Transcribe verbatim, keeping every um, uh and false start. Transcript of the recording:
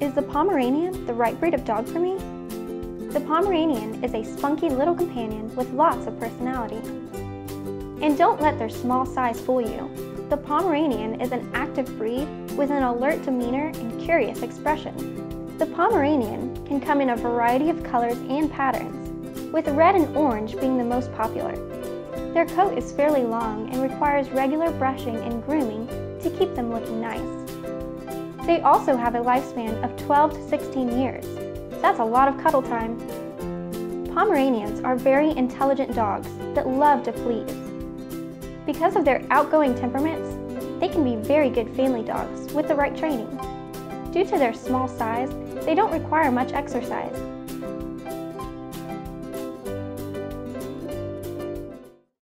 Is the Pomeranian the right breed of dog for me? The Pomeranian is a spunky little companion with lots of personality. And don't let their small size fool you. The Pomeranian is an active breed with an alert demeanor and curious expression. The Pomeranian can come in a variety of colors and patterns, with red and orange being the most popular. Their coat is fairly long and requires regular brushing and grooming to keep them looking nice. They also have a lifespan of twelve to sixteen years. That's a lot of cuddle time. Pomeranians are very intelligent dogs that love to please. Because of their outgoing temperaments, they can be very good family dogs with the right training. Due to their small size, they don't require much exercise,